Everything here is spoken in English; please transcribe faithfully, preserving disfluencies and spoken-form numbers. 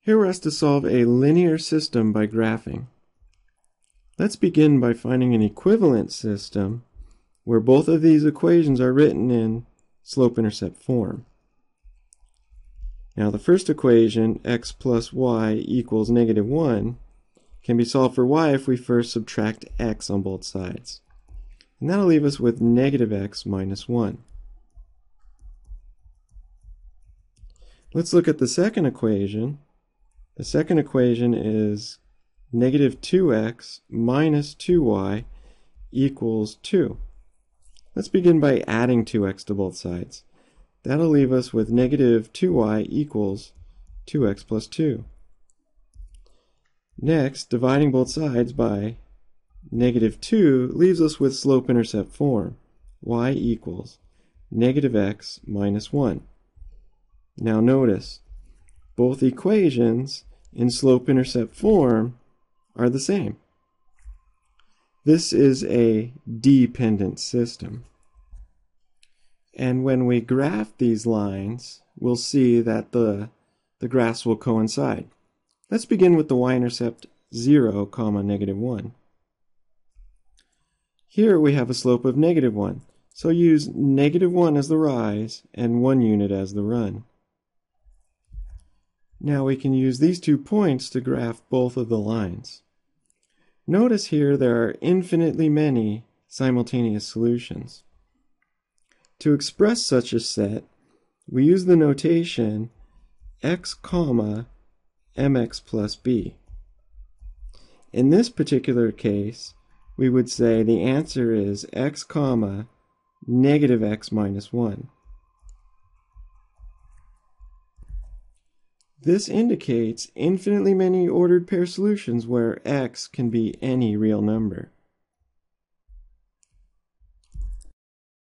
Here we're asked to solve a linear system by graphing. Let's begin by finding an equivalent system where both of these equations are written in slope-intercept form. Now the first equation, x plus y equals negative one, can be solved for y if we first subtract x on both sides. And that'll leave us with negative x minus one. Let's look at the second equation. The second equation is negative two x minus two y equals two. Let's begin by adding two x to both sides. That'll leave us with negative two y equals two x plus two. Next, dividing both sides by negative two leaves us with slope-intercept form. Y equals negative x minus one. Now notice, both equations in slope-intercept form are the same. This is a dependent system. And when we graph these lines, we'll see that the, the graphs will coincide. Let's begin with the y-intercept zero, comma, negative one. Here we have a slope of negative one, so use negative one as the rise and one unit as the run. Now we can use these two points to graph both of the lines. Notice here there are infinitely many simultaneous solutions. To express such a set, we use the notation x comma mx plus b. In this particular case, we would say the answer is x comma negative x minus one. This indicates infinitely many ordered pair solutions where x can be any real number.